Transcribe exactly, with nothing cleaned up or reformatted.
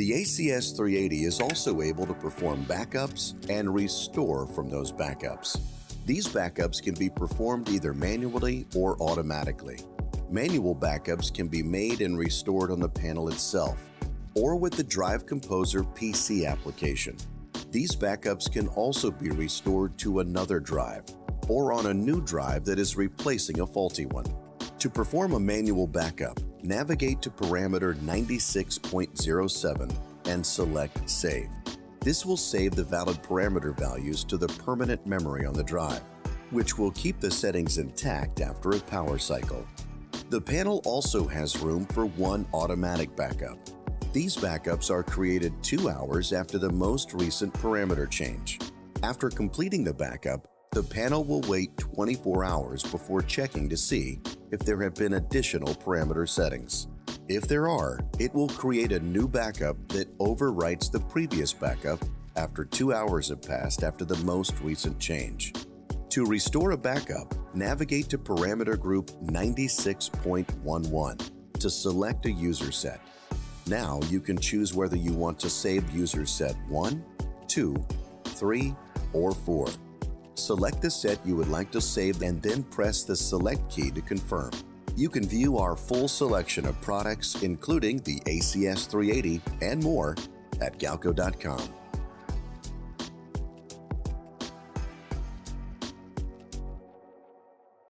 The A C S three eighty is also able to perform backups and restore from those backups. These backups can be performed either manually or automatically. Manual backups can be made and restored on the panel itself, or with the Drive Composer P C application. These backups can also be restored to another drive, or on a new drive that is replacing a faulty one. To perform a manual backup, navigate to parameter ninety-six point zero seven and select Save. This will save the valid parameter values to the permanent memory on the drive, which will keep the settings intact after a power cycle. The panel also has room for one automatic backup. These backups are created two hours after the most recent parameter change. After completing the backup, the panel will wait twenty-four hours before checking to see if there have been additional parameter settings. If there are, it will create a new backup that overwrites the previous backup after two hours have passed after the most recent change. To restore a backup, navigate to parameter group ninety-six point eleven to select a user set. Now you can choose whether you want to save user set one, two, three, or four. Select the set you would like to save and then press the Select key to confirm. You can view our full selection of products, including the A C S three eighty and more, at Galco dot com.